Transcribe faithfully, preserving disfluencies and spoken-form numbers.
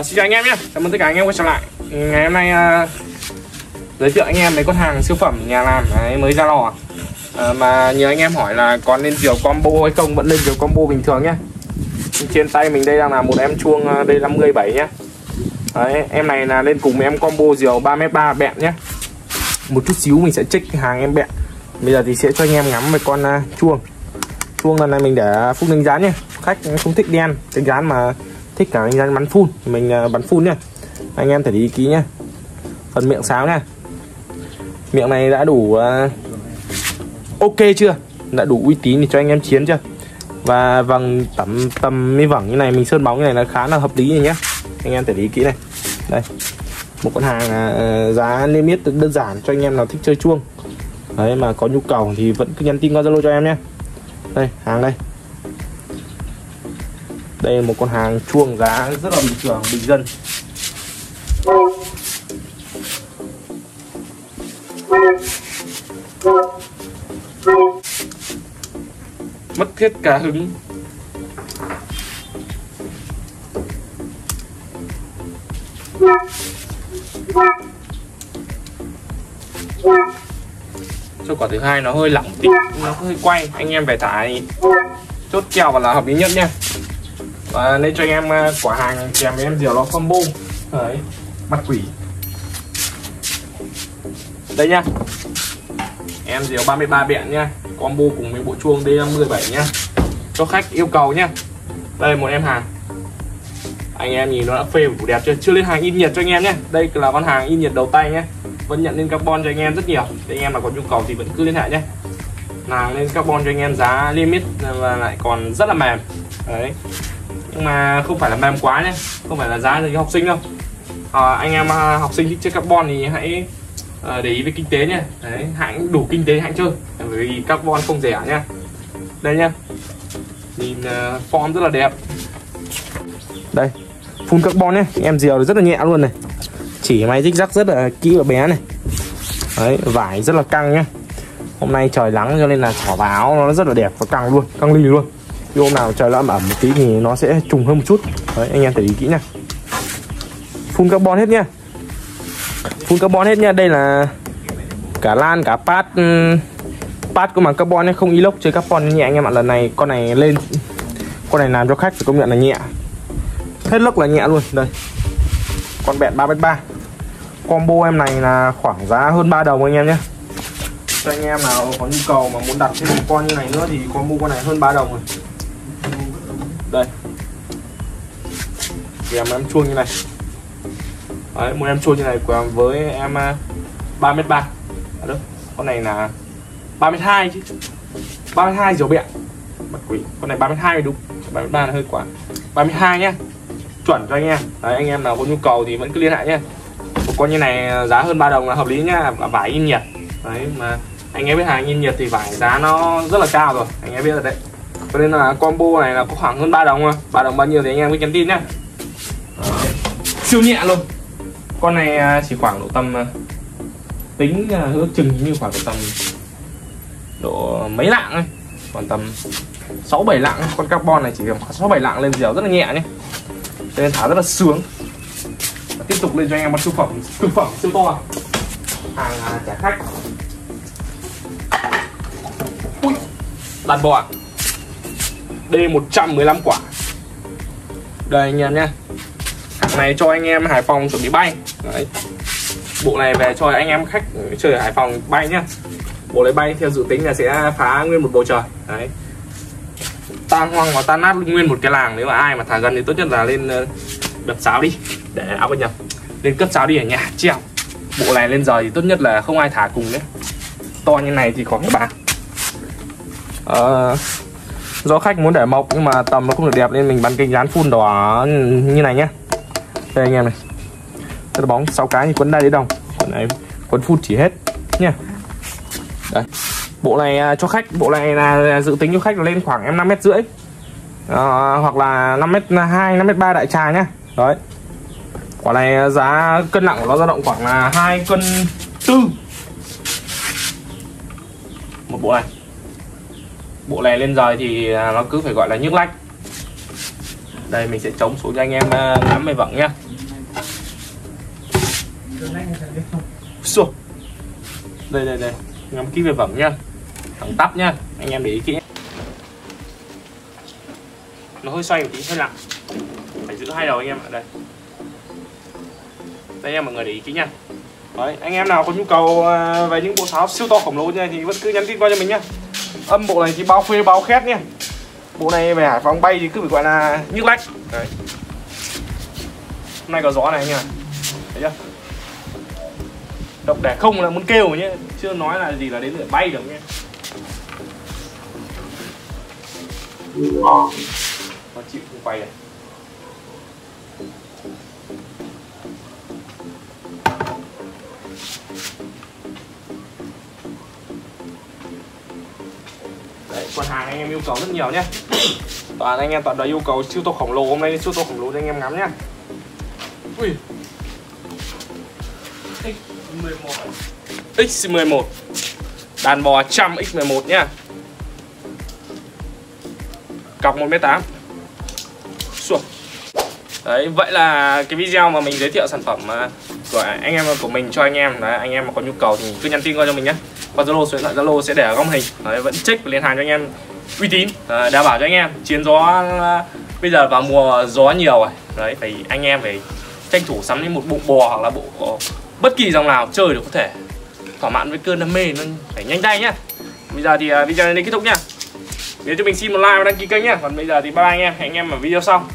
à, xin chào anh em nhé, cảm ơn tất cả anh em quay trở lại. Ngày hôm nay à, giới thiệu anh em mấy con hàng siêu phẩm nhà làm đấy, mới ra lò à, mà nhiều anh em hỏi là còn lên chiều combo hay không. Vẫn lên chiều combo bình thường nhé. Trên tay mình đây đang là một em chuông D năm mươi bảy nhé. Đấy, em này là lên cùng em combo diều ba mét ba bẹn nhé. Một chút xíu mình sẽ check hàng em bẹn. Bây giờ thì sẽ cho anh em ngắm về con uh, chuông. Chuông lần này mình để phun đánh rán nhé. Khách không thích đen đánh rán mà thích cả đánh rán bắn phun, mình uh, bắn phun nhé. Anh em thể đi ký nhé. Phần miệng sáo nha. Miệng này đã đủ uh, ok chưa? Đã đủ uy tín để cho anh em chiến chưa? Và vầng tầm tầm mi vẳng như này mình sơn bóng như này là khá là hợp lý rồi nhé. Anh em để ý kỹ này. Đây, một con hàng à, giá niêm yết đơn giản cho anh em nào thích chơi chuông. Đấy, mà có nhu cầu thì vẫn cứ nhắn tin qua Zalo cho em nhé. Đây, hàng đây. Đây là một con hàng chuông giá rất là bình thường, bình dân. Mất hết cả hứng. Cho quả thứ hai nó hơi lỏng tí, nó hơi quay, anh em phải thải chốt kèo và là hợp lý nhất nha. Và lên cho anh em quả hàng kèm với em diều nó combo. Đấy, mặt quỷ. Đây nha. Em diều ba mươi ba bẹn nha, combo cùng với bộ chuông D năm mươi bảy nhá. Cho khách yêu cầu nhá. Đây một em hàng. Anh em nhìn nó đã phê đủ đẹp chưa? Chưa lên hàng in nhiệt cho anh em nhé. Đây là con hàng in nhiệt đầu tay nhé. Vẫn nhận lên carbon cho anh em rất nhiều. Để anh em là có nhu cầu thì vẫn cứ liên hệ nhé. Hàng lên carbon cho anh em giá limit và lại còn rất là mềm. Đấy. Nhưng mà không phải là mềm quá nhé. Không phải là giá cho học sinh đâu. À, anh em học sinh thích chơi carbon thì hãy để ý về kinh tế nhé. Đấy, hãy đủ kinh tế hãy chơi. Bởi vì carbon không rẻ nhé. Đây nhá. Nhìn form rất là đẹp. Đây. Phun carbon nhé, em diều rất là nhẹ luôn này. Chỉ máy rích rắc rất là kỹ và bé này. Đấy, vải rất là căng nhé. Hôm nay trời nắng cho nên là thỏ báo nó rất là đẹp và căng luôn, căng ly luôn. Thì hôm nào trời nó ẩm ẩm một tí thì nó sẽ trùng hơn một chút. Đấy, anh em để ý kỹ nha. Phun carbon hết nhá. Phun carbon hết nhá, đây là cả lan cả pad pad của màng carbon ấy, không inox chơi carbon nhẹ anh em ạ. Lần này con này lên con này làm cho khách phải công nhận là nhẹ. Hết lốc là nhẹ luôn. Đây, con bẹn ba mét ba. Combo em này là khoảng giá hơn ba đồng anh em nhé. Cho anh em nào có nhu cầu mà muốn đặt thêm một con như này nữa thì combo con này hơn ba đồng rồi. Đây, kèm em chuông như này. Đấy, một em chuông như này của với em ba mét ba. Đó, con này là ba mét hai chứ. ba mét hai rồi bẹn. Mặt quỷ, con này ba mét hai mới đúng. ba mét ba là hơi quá. ba mét hai nhá. Chuẩn cho anh em. Đấy, anh em nào có nhu cầu thì vẫn cứ liên hệ nhé. Một con như này giá hơn ba đồng là hợp lý nhá, vải in nhiệt. Đấy, mà anh em biết hàng in nhiệt thì vải giá nó rất là cao rồi, anh em biết rồi đấy. Cho nên là combo này là có khoảng hơn ba đồng thôi. ba đồng bao nhiêu thì anh em cứ nhắn tin nhá. Siêu nhẹ luôn. Con này chỉ khoảng độ tầm tính ước chừng như khoảng độ tầm độ mấy lạng thôi. Còn tầm sáu bảy lạng, con carbon này chỉ cần sáu bảy lạng lên diều rất là nhẹ nhé. Cho nên thả rất là sướng. Và tiếp tục lên cho anh em một siêu phẩm, cực phẩm siêu to. Hàng trả khách. Ui, đàn bò. D một trăm mười lăm quả. Đây anh em nhé. Hàng này cho anh em Hải Phòng chuẩn bị bay. Đấy. Bộ này về cho anh em khách chơi ở Hải Phòng bay nhá. Bộ lấy bay theo dự tính là sẽ phá nguyên một bầu trời. Đấy, tan hoang và tan nát nguyên một cái làng. Nếu mà ai mà thả gần thì tốt nhất là lên đập sáo đi để áo bất nhập, lên cất sáo đi ở nhà treo. Bộ này lên giờ thì tốt nhất là không ai thả cùng đấy. To như này thì có các bạn à, do khách muốn để mộc nhưng mà tầm nó không được đẹp nên mình bắn kính dán phun đỏ như này nhá. Đây anh em này, rất bóng sáu cái thì quấn đai đấy đồng, quấn này quấn phun chỉ hết nha. Đấy. Bộ này cho khách, bộ này là dự tính cho khách là lên khoảng em năm mét rưỡi à, hoặc là năm mét hai, năm mét ba đại trà nhá. Đấy. Quả này giá cân nặng của nó dao động khoảng là hai cân tư. Một bộ này. Bộ này lên rời thì nó cứ phải gọi là nhức lách. Đây mình sẽ chống xuống cho anh em ngắm về vọng nhá. Xô. Đây đây đây, ngắm kỹ về vẩm nha, thẳng tắp nha, anh em để ý kỹ. Nó hơi xoay một tí, hơi lặng, phải giữ hai đầu anh em ạ. Đây, đây anh em mọi người để ý kỹ nha. Đấy, anh em nào có nhu cầu về những bộ sáo siêu to khổng lồ như này thì vẫn cứ nhắn tin qua cho mình nhá. Âm bộ này thì bao phê bao khét nha. Bộ này về Hải Phòng bay thì cứ phải gọi là nhức lách. Đấy. Hôm nay có gió này nha, thấy chưa? Động đẻ không là muốn kêu rồi nhé, chưa nói là gì là đến lượt bay được nhé. Nó chịu không quay này. Đấy, còn hàng anh em yêu cầu rất nhiều nhé. Toàn anh em toàn đã yêu cầu siêu to khổng lồ, hôm nay siêu to khổng lồ cho anh em ngắm nhé. Ui. ích mười một đàn bò trăm ích mười một nhá, cọc một mét tám. Đấy, vậy là cái video mà mình giới thiệu sản phẩm của anh em của mình cho anh em. Đấy, anh em mà có nhu cầu thì cứ nhắn tin qua cho mình nhé, qua Zalo, số điện thoại Zalo sẽ để ở góc hình. Đấy, vẫn check và liên hàng cho anh em uy tín, đảm bảo cho anh em. Chiến gió bây giờ vào mùa gió nhiều rồi, đấy phải anh em phải tranh thủ sắm đến một bộ bò hoặc là bộ bất kỳ dòng nào chơi được, có thể thỏa mãn với cơn đam mê, nó phải nhanh tay nhá. Bây giờ thì video này đến kết thúc nhá. Nếu cho mình xin một like và đăng ký kênh nhá. Còn bây giờ thì bye bye anh em, hẹn anh em ở video sau.